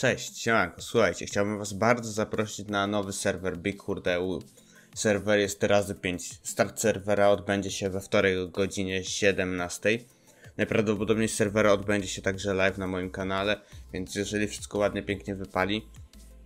Cześć, siemanko, słuchajcie, chciałbym was bardzo zaprosić na nowy serwer bighurt.eu. Serwer jest razy 5. Start serwera odbędzie się we wtorek o godzinie 17. Najprawdopodobniej z serwera odbędzie się także live na moim kanale, więc jeżeli wszystko ładnie, pięknie wypali,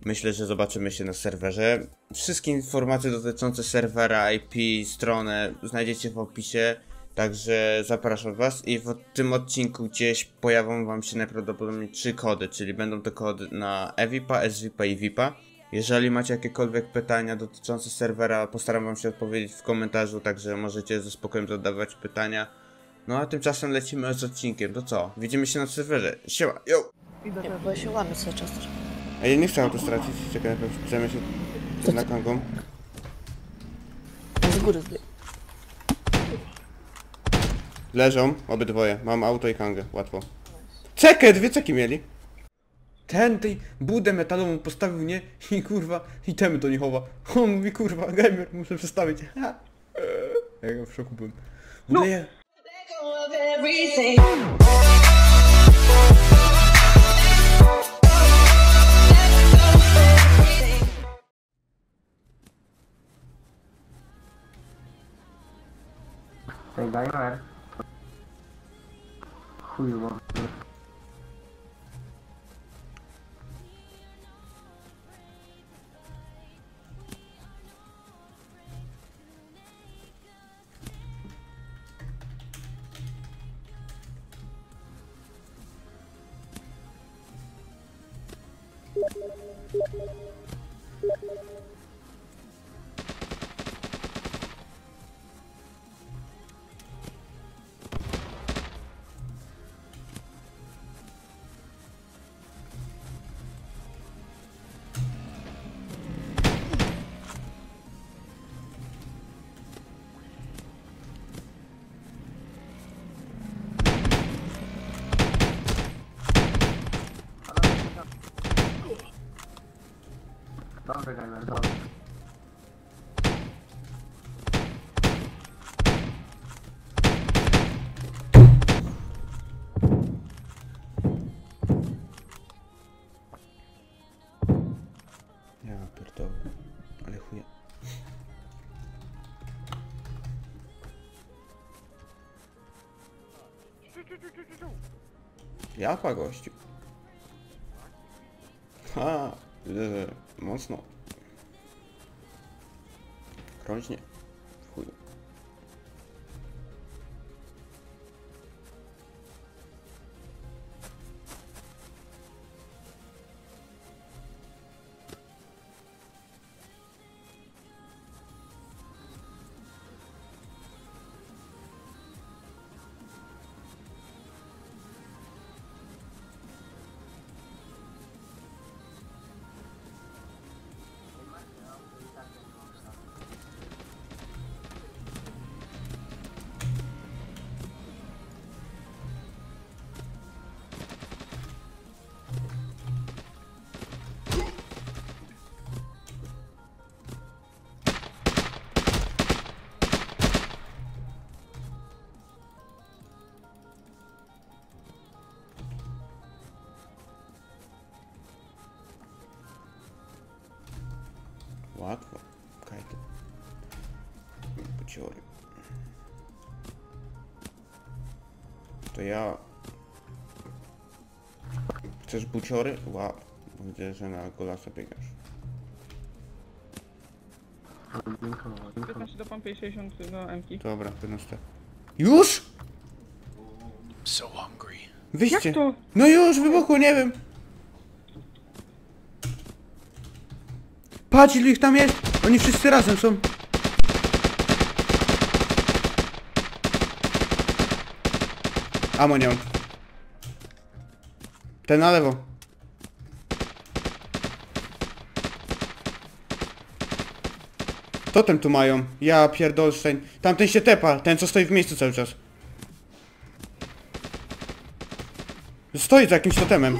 myślę, że zobaczymy się na serwerze. Wszystkie informacje dotyczące serwera, IP, stronę znajdziecie w opisie. Także zapraszam was i w tym odcinku gdzieś pojawią wam się najprawdopodobniej 3 kody, czyli będą to kody na EVIPY, SVIPY i VIPY. Jeżeli macie jakiekolwiek pytania dotyczące serwera, postaram wam się odpowiedzieć w komentarzu, także możecie ze spokojem zadawać pytania. No a tymczasem lecimy z odcinkiem, to co? Widzimy się na serwerze, siema, yo! Ja bo się łamię cały czas. A ja nie chciałem to stracić, czekaj, zamiast się przed nakangą. Z góry zlej. Leżą obydwoje, mam auto i kangę, łatwo. Czekaj, dwie ceki mieli. Ten tej budę metalową postawił, nie? I kurwa, i temy to nie chowa. On mówi, kurwa, gamer, muszę przestawić. Ja go w szoku byłem. No. Hey, gamer. Chujowo. Dobry, gamer, dobry. Ja pierdolę, ale chuja. Jaka gościu? Ha, widzę, że mocno. Krążnie. Chuj. Łatwo, kajty. METEORY. To ja... Chcesz buciory? Wow, widzę, że na golasa biegasz. Pytam się do pompy 60 do M-ki. Dobra, wynoszę. Już?! So hungry. Wyjście! Jak to? No już, wybuchło, nie wiem! Patrz, ilu ich tam jest! Oni wszyscy razem są! Amo nie mam. Ten na lewo. Totem tu mają. Ja pierdolsztein. Tamten się tepa. Ten co stoi w miejscu cały czas. Stoi za jakimś totemem.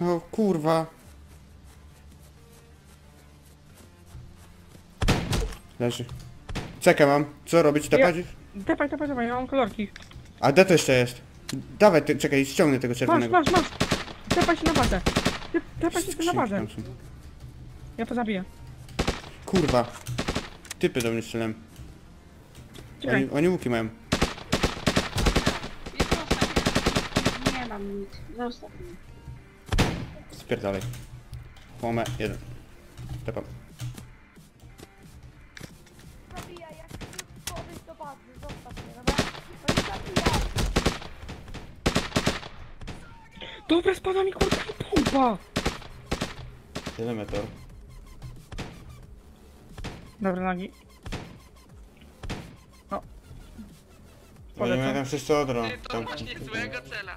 No kurwa. Leży. Czekaj mam. Co robić? Tapać? Dawaj, dawaj, dawaj, ja mam kolorki. A gdzie to jeszcze jest? Dawaj, ty, czekaj, ściągnę tego czerwonego. Masz, masz, masz! Dawaj się na bazę! Dawaj się na bazę! Ja to zabiję. Kurwa. Typy do mnie strzelałem. Oni łuki mają. Nie mam nic, zostaw mnie. Spierdalaj. Łomę, jeden. Tepam. Dobra, spada mi kurwa pompa! Tyle meteor. Dobra, nogi. No. Oni mają tam wszyscy odro. Tam właśnie złego cela.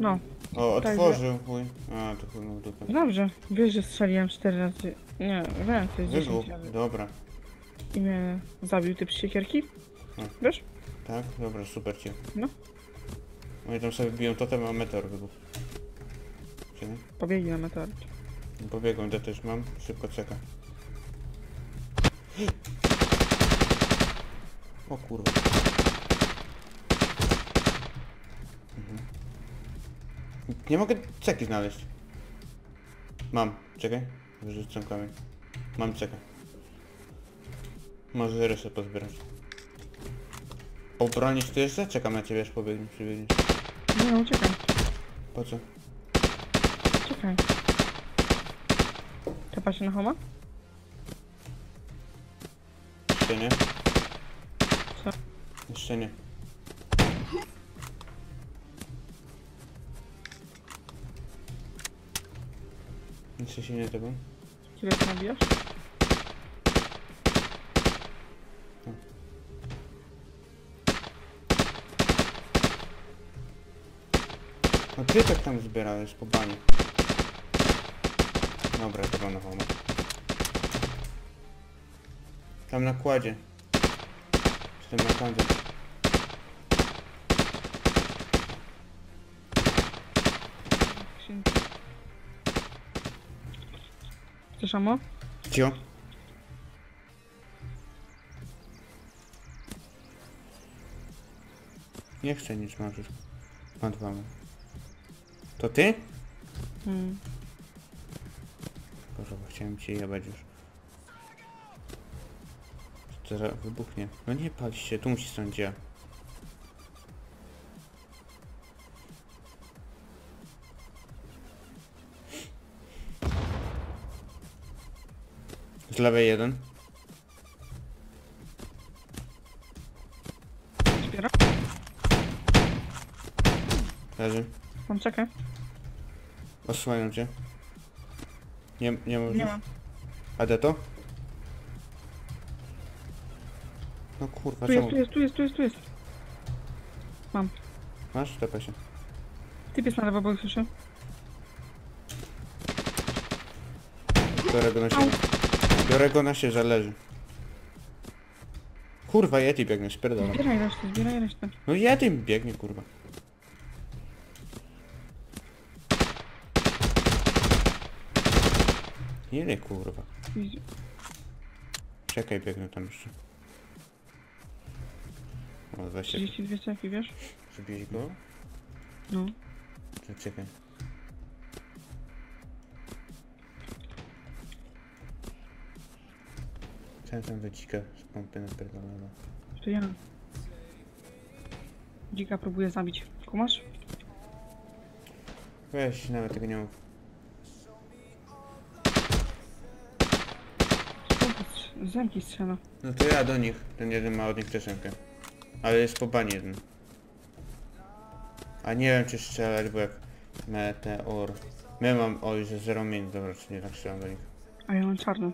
No. O, otworzył, chuj. A, to chuj mam dupę. Dobrze, wiesz, że strzeliłem 4 razy. Nie, więcej. Wybuch, dobra. I mnie zabił typ z siekierki. No. Wiesz? Tak, dobra, super cię. No. Oni tam sobie biją totem, a meteor wybuchł. Pobiegli na meteor. Pobiegłem, to też mam. Szybko czeka. O kurwa. Mhm. Nie mogę ceki znaleźć. Mam. Czekaj. Wyrzucam kamień. Mam cekę. Może resztę pozbierać. Obronisz tu jeszcze? Czekam na ciebie, aż przybiegniesz. No, uciekaj. Po co? Czekaj. Tepa się na homa? Jeszcze nie. Co? Jeszcze nie. Nic się nie tego. Kiedy to nabijasz? No ty tak tam zbierałeś po bani. Dobra, to pan na home. Tam na kładzie. Czy tam na kładzie. Chcesz amo? Cio. Nie chcę nic marzyć. Pan dwa. To ty? Boże, bo chciałem cię jebać już. Teraz wybuchnie. No nie patrz się, tu musi stąd ja. Z lewej jeden. Zbiera? Leży. Mam czekaj. Osłaniam cię. Nie możesz. Nie ma. A de to? No kurwa, tu czemu? Jest, tu jest. Mam. Masz? Tepę się. Typ jest na lewo, bo ich słyszę. Biorę go na siebie. Biorę go na siebie, zależy. Kurwa, Yeti biegnie, spierdolę. Zbieraj resztę. No Yeti biegnie, kurwa. Ile kurwa? Czekaj, biegnę tam jeszcze. O, 32 ceki, wiesz? Przybiłeś go? No. Czekaj. Chciałem tam we dzika z pompy napierdolona. To ja. Dzika próbuję zabić. Kumasz? Weź, nawet tego nie mów. Zamki strzela. No to ja do nich. Ten jeden ma od nich piosenkę. Ale jest po bani jeden. A nie wiem czy strzelać, bo jak... Meteor. My mam... Oj, że 0 min. Dobra, czy nie tak strzelam do nich. A ja mam czarną.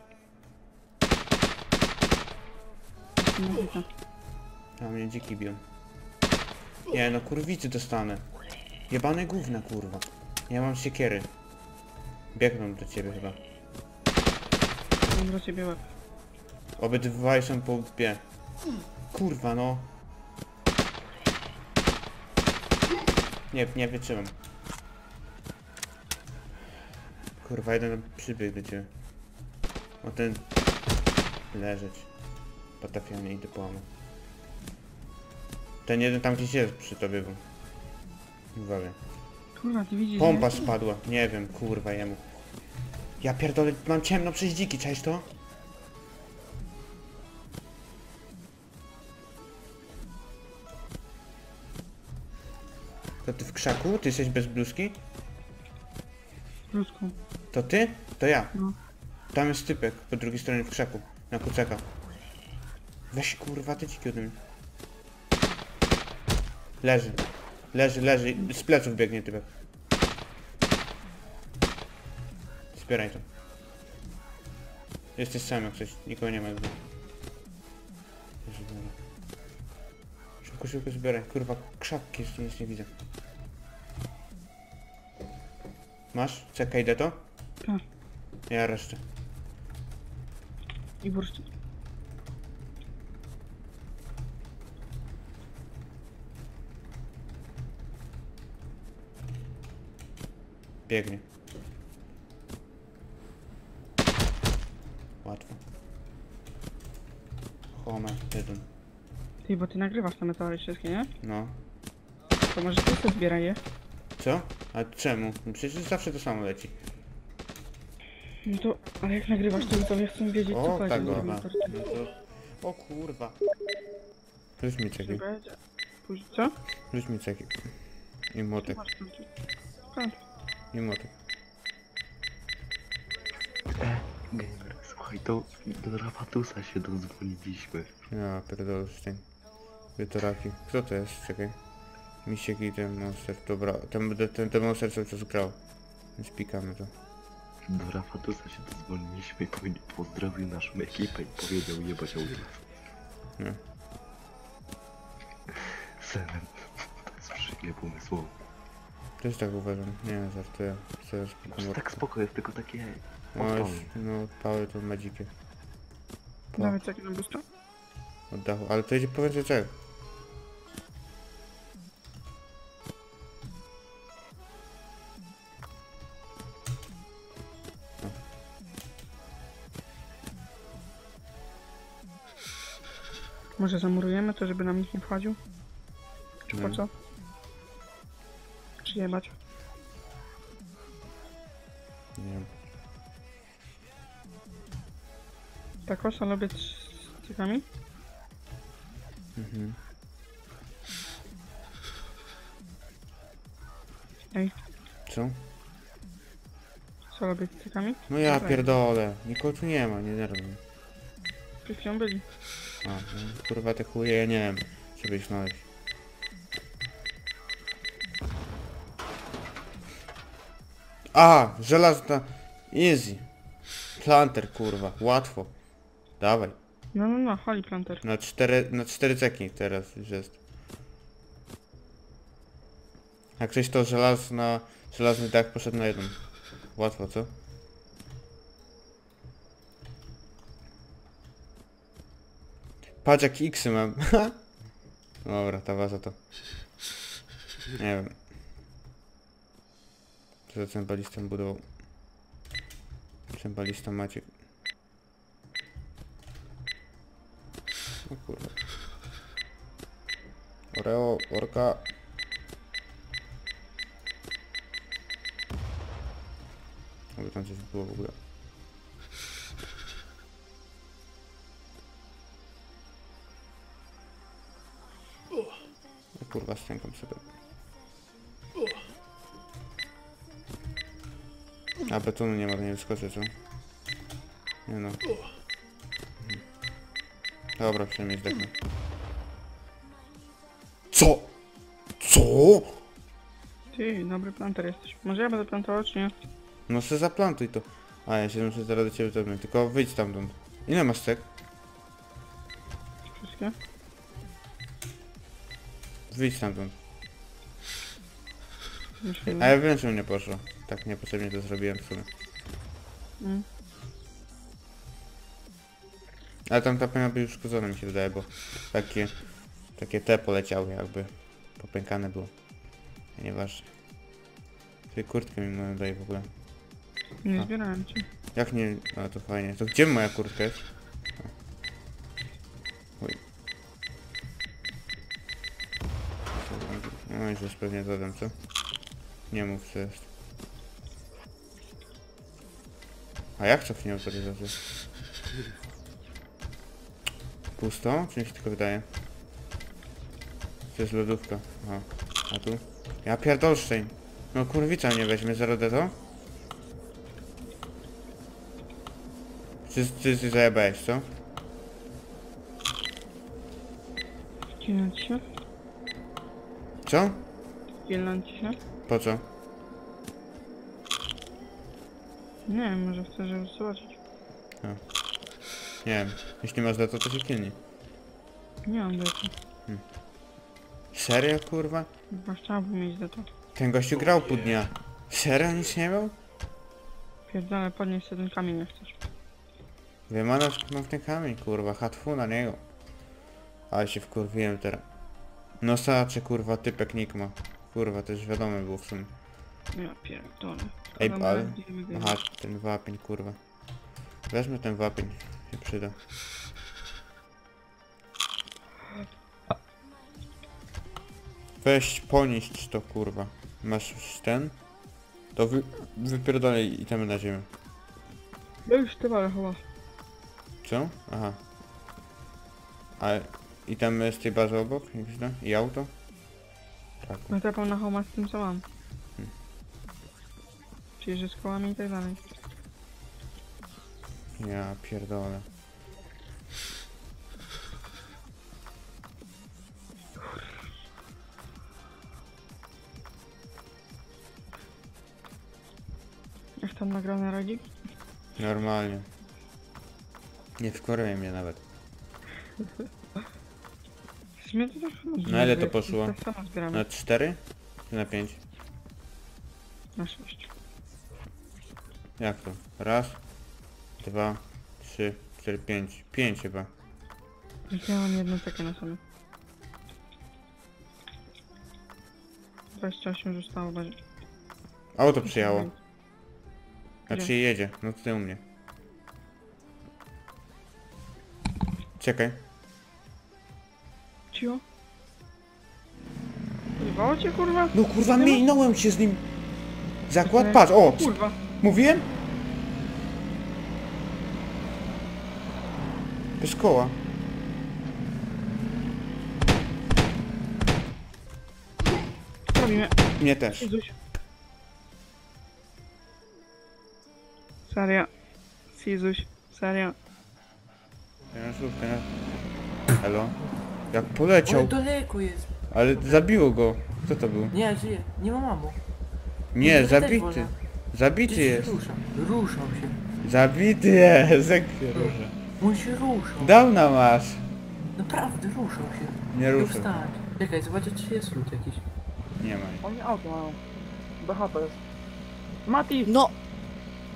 A mnie dziki biją. Nie no, kurwicy dostanę. Jebane gówna, kurwa. Ja mam siekiery. Biegną do ciebie chyba. Mam do ciebie łeb. Obydwaj są po łbie. Kurwa no. Nie wytrzymam. Kurwa, jeden przybiegł do ciebie. O ten... Leżeć. potrafiony i dyplomy. Ten jeden tam gdzieś jest przy tobie był. Uwaga. Kurwa, ty widzisz? Pompa spadła. Nie wiem, kurwa jemu. Ja pierdolę, mam ciemno przez dziki, czaisz to? To ty w krzaku? Ty jesteś bez bluzki? Z bluzką. To ty? To ja. No. Tam jest typek po drugiej stronie w krzaku. Na kucaka. Weź kurwa te dziki ode mnie. Leży. Leży, leży. Z pleców biegnie typek. Zbieraj to. Jesteś sam jak coś. Nikogo nie ma. Szybko, szybko zbieraj. Kurwa, krzapki jeszcze nic nie widzę. Masz? Czekaj, idę to? Tak. Ja resztę. I bursztyn. Biegnie. Łatwo. Home, jeden. Ty, bo ty nagrywasz te meteory wszystkie, nie? No. To może ty to zbieraj je? Co? A czemu? No przecież zawsze to samo leci. No to... ale jak nagrywasz to ja chcę wiedzieć co chodzi. Tak, dobra. No to... O kurwa. Plus mi ceki. Co? Plus mi ceki. I młotek. I młotek. Gamer, słuchaj, to do Rapatusa się dodzwoniliśmy. Ja pierdolę z tym. Wytoraki. Kto to jest? Czekaj. Misiek i ten monster. Dobra, ten monster cały czas grał. Więc pikamy to. Do Rafatusa się dzwoniliśmy, pozdrowił naszą ekipę i powiedział jebać audyt. Nie. Seven, to jest przyjemnie pomysłowo. Też tak uważam, nie żartuję. Znaczy, tak spoko jest, tylko takie... No odpały to ma dzikie. Nawet takie na busta? Od dachu, ale to idzie po więcej czego. Może zamurujemy to, żeby nam nikt nie wchodził? Czy po co? Czy jebać? Nie. Tak osa lubię z cykami? Mhm. Ej. Co? Co lubię z cykami? No ja pierdolę. Nikogo tu nie ma, nie nerwuj. Przed chwilą byli. A, no, kurwa te chuje, ja nie wiem, co byś znaleźć. A, żelazna... Easy. Planter, kurwa, łatwo. Dawaj. No, no, no, holy planter. Na cztery ceki teraz już jest. Jak ktoś to żelazny dach poszedł na jeden. Łatwo, co? Patrz jak X-y mam. Dobra, ta waza to... Nie wiem. Co za cembalistą budował? Cembalista Maciek. O kurwa. Oreo, orka. Oby tam coś było w ogóle. Kurwa, stękam sobie. A betonu nie ma, to nie wyskoczę, co? Nie no. Dobra, przynajmniej zdechnę. Co? Co? Ty, dobry planter jesteś. Może ja będę plantował, czy nie? No se zaplantuj to. A, ja się muszę zaraz do ciebie dobić. Tylko wyjdź stamtąd. Ile masz cek? Wszystkie? Wyjdź stamtąd. A ja wiem, że mnie poszło. Tak niepotrzebnie to zrobiłem w sumie. Mm. Ale tam ta pęka by już szkodzona mi się wydaje, bo takie te poleciały jakby. Popękane było. Nieważne. Ty kurtkę mi moją daj w ogóle. Nie zbierałem cię. Jak nie? A to fajnie. To gdzie moja kurtka jest? kończysz pewnie zadam, co? Nie mów, co jest. A jak cofnie autoryzację? Pusto? Czy mi się tylko wydaje? To jest lodówka. Aha. A tu? Ja pierdolszczeń! No kurwica mnie weźmie, za rodę to? Ty zajebałeś, co? Zginąć się. Co? Zginąć się. Po co? Nie wiem, może chcesz, żeby zobaczyć. A. Nie wiem, jeśli można to się kilni. Nie mam do tego. Serio, kurwa? Chyba chciałabym mieć do tego. Ten gościu grał pół dnia. Serio, nic nie miał? Pierdolę, podnieś sobie ten kamień, jak chcesz. Wiem, ale mam ten kamień, kurwa, hatfu na niego. Ale się wkurwiłem teraz. No saczy, kurwa, typek nick ma. Kurwa, to już wiadomo było w sumie. Ja pierdolę. Ej, ale... Aha, ten wapień, kurwa. Weźmy ten wapień, się przyda. Weź, ponieść to, kurwa. Masz ten? To wypierdolej i temy na ziemię. Ja już te wale chyba. Co? Aha. Ale... I tam jest tej bazy obok? Jak źle? I auto? Tak. No taką na homa z tym co mam. Czyli że z kołami i tak dalej. Ja pierdolę. Jak tam nagrane radzi? Normalnie. Nie wkurwiaj mnie nawet. Na ile to poszło? Na 4? Czy na 5? Na 6. Jak to? Raz, dwa, trzy, cztery, pięć. 5 chyba. Ja mam jedno takie na sobie. 28 zostało w bazie. Auto przyjechało. Znaczy jedzie. No tutaj u mnie. Czekaj. Cio? Zrywało cię, kurwa? No kurwa, minąłem się z nim. Zakład, patrz, o! Kurwa. Mówiłem? Bez koła. Robimy. Mnie też. Jezuś. Serio. Jezuś. Serio. Halo? Jak poleciał. Ale daleko jest. Ale zabiło go. Kto to był? Nie, żyje. Nie ma mamu. Nie, zabity. Zabity jest. Ruszał się. Zabity jest. Jak się rusza? On się ruszał. Dawna masz. Naprawdę ruszał się. Nie ruszał. Czekaj, zobaczę czy jest lód jakiś. Nie ma. Oni auto mają. BHP jest. Mati! No!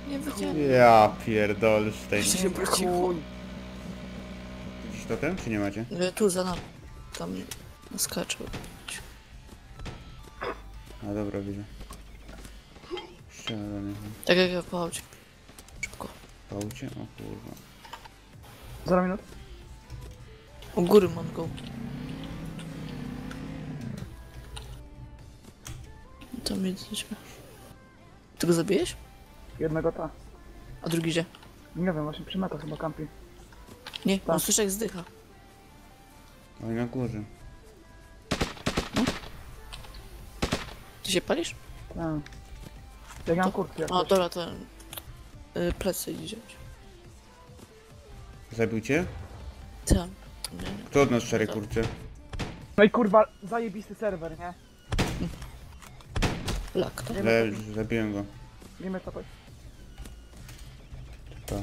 Nie wyciągnę. Ja pierdolę z tej... To ten, czy nie macie? Tu za nami. Tam skaczę. A dobra, widzę. Ścianę. Tak jak ja po aucie. Szybko. Po aucie? O kurwa. Za minut. U góry mam go. Tam jesteśmy. Ty go zabijesz? Jednego ta. A drugi gdzie? Nie wiem, właśnie przy metach chyba kampi. Nie, on słyszy jak zdycha. Oj, na górze. No? Ty się palisz? Tak. Jak mam kurtkę. A dobra, to... plecy idzie. Zabił cię? Tak. Kto od nas szary kurtce? No i kurwa, zajebisty serwer, nie? Lak, to? Zabiłem go. Wiemy co to jest. Tak.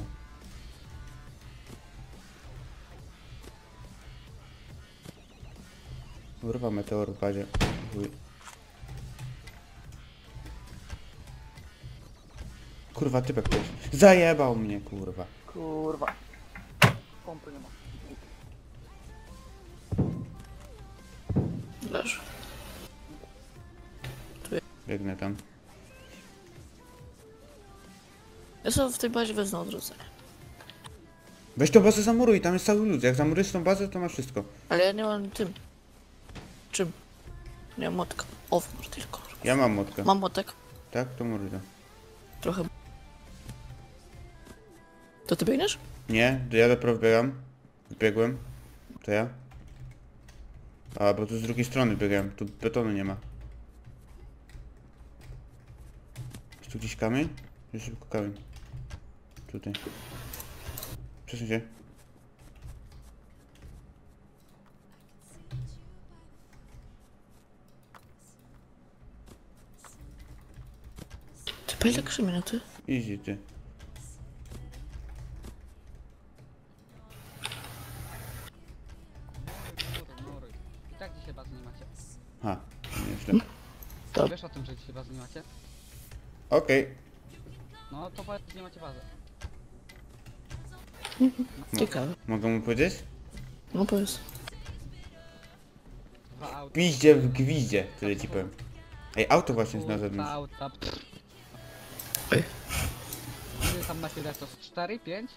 Kurwa, meteor w bazie. Kurwa, typek ktoś. Zajebał mnie, kurwa. Kurwa. Pompy nie ma. Leż. Biegnę tam. Ja sobie w tej bazie wezmę odwrócenie. Weź tą bazę zamuruj, tam jest cały lud. Jak zamurujesz tą bazę, to masz wszystko. Ale ja nie mam tym. Czym? Nie, motka. Ownor tylko. Ja mam motkę. Mam motek. Tak, to morda. Trochę... To ty biegniesz? Nie, to ja dopiero biegam. Biegłem. To ja. A, bo tu z drugiej strony biegam. Tu betonu nie ma. Jest tu gdzieś kamień? Jest szybko kamień. Tutaj. Przesuń się. Ty pali tak krzemię, ty? Easy, ty. I tak dzisiaj bazy nie macie. Ha, nie wiem. Wiesz o tym, że dzisiaj bazy nie macie? Okej. Okay. No to powiedz, że nie macie bazy. Ciekawe. Mogę mu powiedzieć? No powiedz. Piździe w gwizdzie, tyle ci powiem. Ej, auto właśnie znalazłem. Ej. Ile tam macie dać, to 4, 5?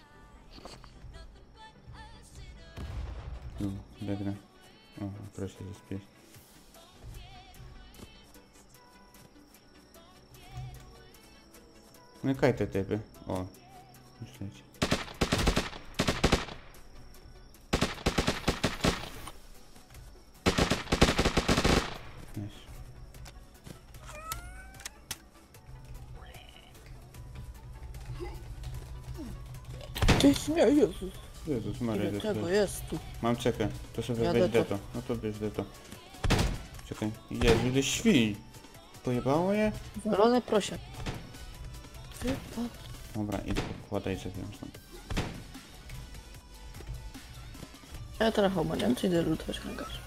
No, dobra. O, proszę się zaspieć. No i kaj te typy. O, myśleć. Nie, Jezus. Jezus Maria, ile tego jest tu. Mam czekę, to sobie jadę weź deto. No to bierz deto. Czekaj, Jezu, ile świń. Pojebało je? Zielone prosiak. Dobra, idę pokładaj sobie. Ja teraz obaliam, czy idę lutować hangarz.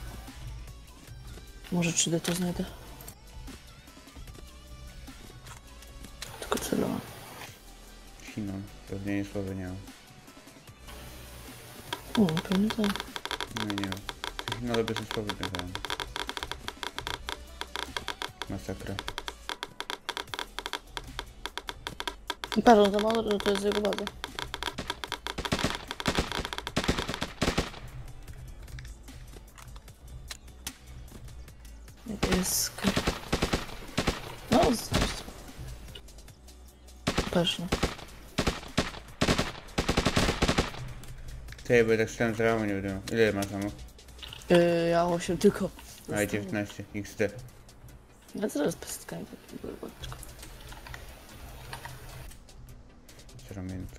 Może 3D to znajdę. Tylko celowa. Chinom, pewnie nie słowy nie mam. O, pewnie tak. No nie wiem. No ale bez słowy biegałem. Masakra. Patrz, za mało, że to jest jego wada. No, znaczy. Peszno. Ty, bo ja tak strzelam z ramu, nie wiadomo. Ile masz ramu? Ja 8 tylko. A, 19, XD. Ja zaraz pestkami takiego robaczka. Zromiętko.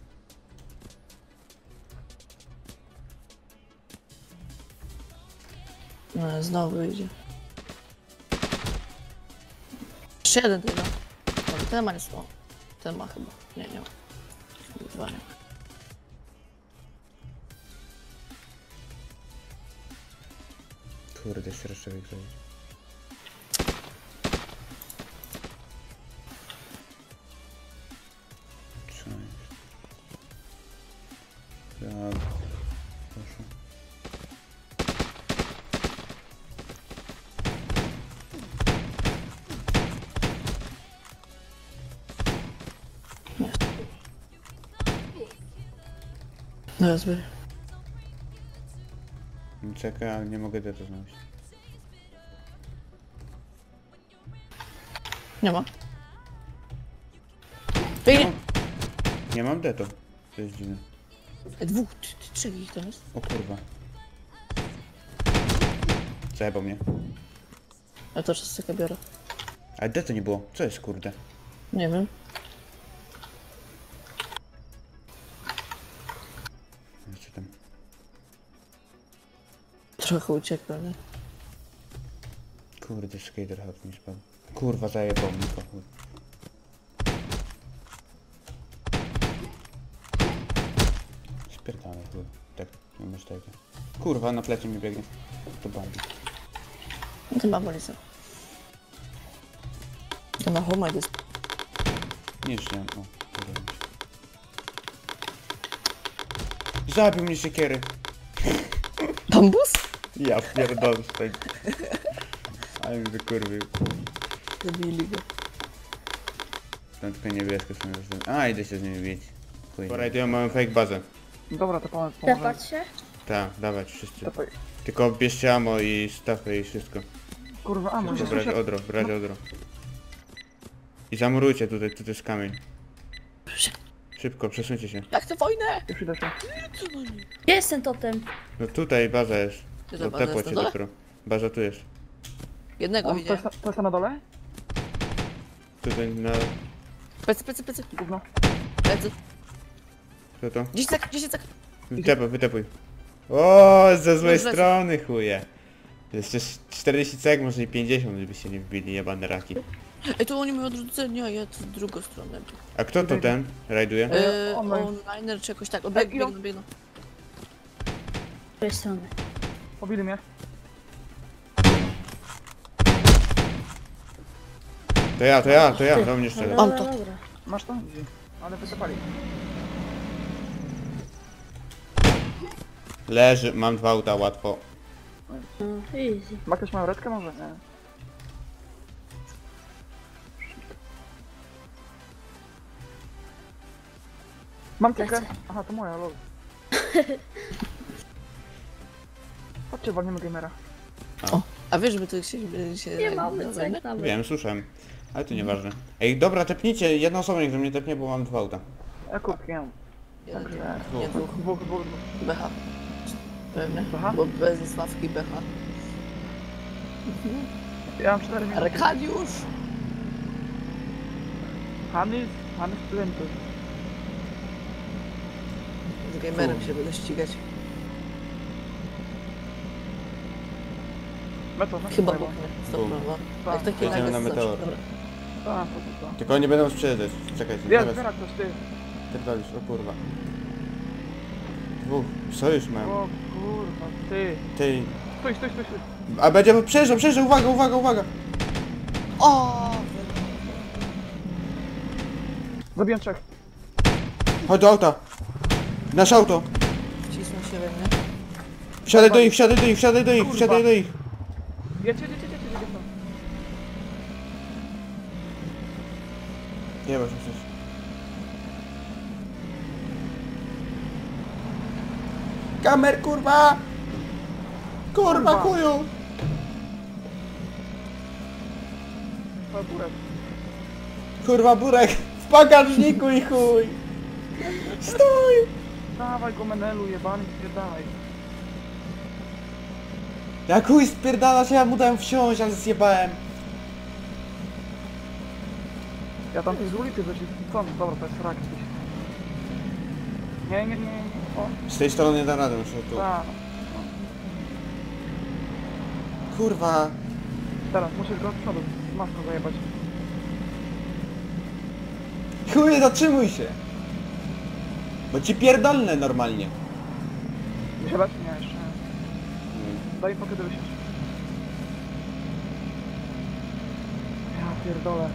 No, znowu idzie. Jeszcze jeden tylko. No, ten ma nie słowo. Ten ma chyba. Nie, nie ma. Dwa nie ma. Kurde, jeszcze raz człowiek zrobić. Cześć. Tak. Proszę. No ja zbieram. Czekaj, ale nie mogę tego znaleźć. Nie ma. Wyjdzie! Nie mam deto. To jest dziwne. Dwóch, trzech ich to jest. O kurwa. Zajebał mnie. Ja to czas tylko biorę. Ale deto nie było. Co jest kurde? Nie wiem. Trochę uciekłem, nie? Kurde, skater hot mi spadł. Kurwa, zajebał mi pochód. Spierdamy, chuj. Tak, nie masz tego. Kurwa, na plecie mi biegnie. To bambi. To ma bolisa. To ma homa jest. Nie szliam, o. Zabił mnie siekiery. Bambus? Ja pierdolę z tego. Ale mi wykurwił. Zabili go. Tam tylko niebieskie są już. A, idę się z nimi bić. Dobra, idę, mamy fake bazę. Dobra, to pomoże. Dawać się? Tak, dawać wszyscy. Tylko bierzcie ammo i stafy i wszystko. Kurwa, a może brać odro, brać odro. I zamurujcie tutaj, tu jest kamień. Szybko, przesuńcie się. Ja chcę wojnę! Już idę. Gdzie jest ten totem? No tutaj baza jest. Do tepło cię dopiero. Baza tu jest. Jednego widzę. To jest na dole? Tutaj na... Plecy, plecy, plecy. Gówno. Plecy. Co to? 10 sek. Wytepuj, wytepuj. O, ze złej strony chuje. Jeszcze 40 sek, może i 50, żebyście nie wbili jebane raki. Ej, to oni mają odrzucenia, ja to w drugą stronę. A kto to ten rajduje? Onliner czy jakoś tak, biegną. Z drugiej strony. Pobili mnie. To ja, do mnie szczerze. Mam to. Masz to? Ale wysypali. Leży, mam dwa auta, łatwo. Ma ktoś małretkę może? Nie. Mam kilka. Aha, to moja, lol. Chodźcie, walniemy gamera. A wiesz, żeby tu się... Nie mamy, co? Wiem, słyszałem. Ale to nieważne. Ej, dobra, tepnijcie. Jedna osoba niech do mnie tepnie, bo mam dwa auta. Ja kupię. Dwóch. BH. Pewnie. BH? Bo bez sławki BH. Ja mam 4 minuty. Arkadiusz! Hanys studentów. Z gamerem się będę ścigać. Chyba boknę, stopniowo. Jak takie nagle na zawsze, dobra. Tylko nie będą sprzedać, czekajcie. Ja zbieram coś, ty. Tepalisz, o kurwa. Dwóch, sojusz mam. O kurwa, ty. Ty. Stój. A będzie, przejeżdżam, uwaga. O. Zabiłem 3. Chodź do auta. Nasze auto. Wcisnął się we mnie. Wsiadaj do nich. Nie ma przecież. Kamer, kurwa! Kurwa, kuju! Kurwa, burek! W bagażniku i chuj! Stój! Dawaj go, menelu, jebany, spierdalaj. Ja chuj spierdalasz, ja mu dałem wsiąść, ale zjebałem. Ja tam tej z ulicy wyszli, dobra, to jest frak gdzieś. Nie. O. Z tej strony nie da rady, muszę tu. Ta. Kurwa. Teraz musisz go od przodu, maską zajebać. Chuj, zatrzymuj się. Bo ci pierdolne normalnie. Chyba czy nie jeszcze. Daj mi pokazać. Ja pierdolę.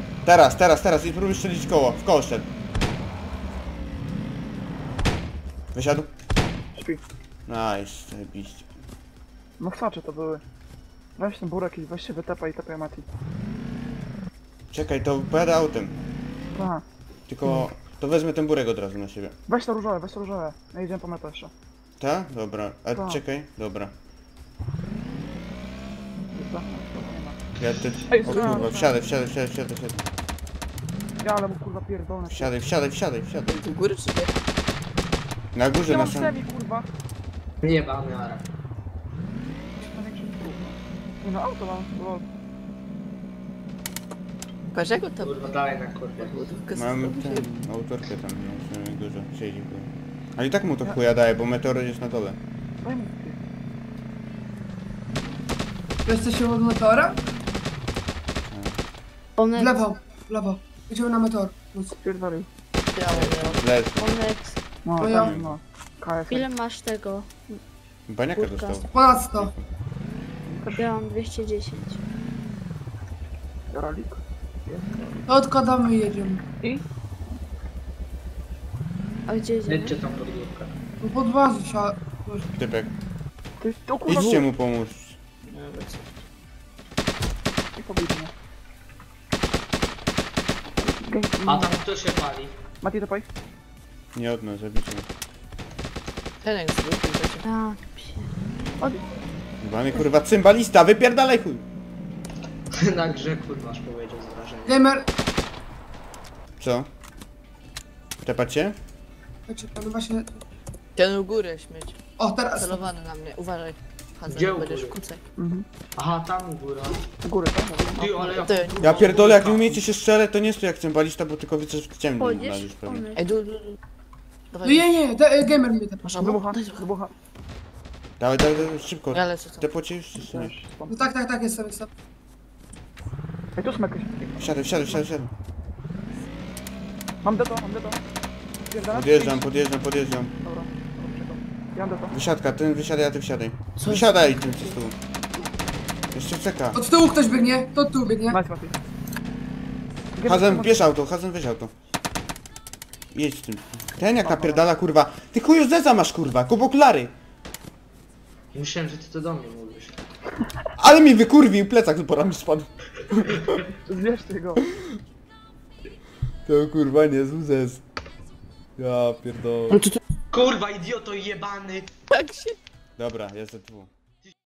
Teraz i próbuj strzelić koło, w koło szczel. Wysiadł? Śpi. Nice, zajebiście. No chwacze to były. Weź ten burek i weź się wytapa i tapaj Mati. Czekaj, to pojadę autem. Aha. Tylko to wezmę ten burek od razu na siebie. Weź to różowe. Ja idziemy po metę jeszcze. Tak? Dobra, a ta. Czekaj, dobra. Ja ty... Ej, o kurwa, wsiadaj. Ja ale mu kurwa pierdolę. Wsiadaj. Tu góry czy nie? Na górze ja na samym... Serii, kurwa. Nie ma, miara. Nie no, auto mam, bo... Patrz jak to... Kurwa, dalej na kurwa. Mam ten, autorkę tam, nie wiem, na górze, siedzi. Ale i tak mu to chuja daje, bo meteory jest na dole. Wiesz co się od meteora? W lewo. Idziemy na meteor. Pierdolił. Leży. No. Ile masz tego? Baniaka dostał. Ponad 100. Ja mam 210. Rolik. Odkładamy i jedziemy. I? A gdzie jedziemy? Jedźcie tam podwórka. No pod bazę trzeba... Typek. Idźcie mu pomóc. Nie pobiję mnie. A tam kto się pali? Mati, to pali? Nie od nas, zabicie. Ten jak zbyt, to się... Bany kurwa cymbalista, wypierdalaj chuj! Ty na grze kurwa aż powiedział z wrażenia. Gamer! Co? Czepać się? Czekaj, no właśnie... Ten u góry śmieć. O, teraz! Celowany na mnie, uważaj. Gdzie u góry? Mhm. Aha, tam u góry. U góry, tam. Ty, ale ja pierdolę, jak nie umiecie się strzelać, to nie jest to jak cymbalista, bo tylko widzę, że w ciemnym znaleźć pewnie. Ej, dawaj. No nie, gamer mnie tam. Wybucha, wybucha. Dawaj, dawaj, szybko. Ja lecę tam. Te pocisz? No tak, jestem. Ej, tu smakę. Wsiadaj. Mam deto. Podjeżdżam. Dobra. Wysiadka, ten wysiadaj, a ty wsiadaj. Wysiadaj tym z tyłu. Jeszcze czeka. Od tyłu ktoś biegnie, to tu biegnie. Hazem, bierz auto, Jedź tym. Ten jak napierdala kurwa. Ty chuju zeza masz kurwa, koboklary. Myślałem, że ty to do mnie mówisz. Ale mi wykurwił, plecak z borami spadł. Zbierzcie go. To kurwa nie jest zez. Ja pierdolę. Kurwa idioto jebany! Tak się... Dobra, jestem tu.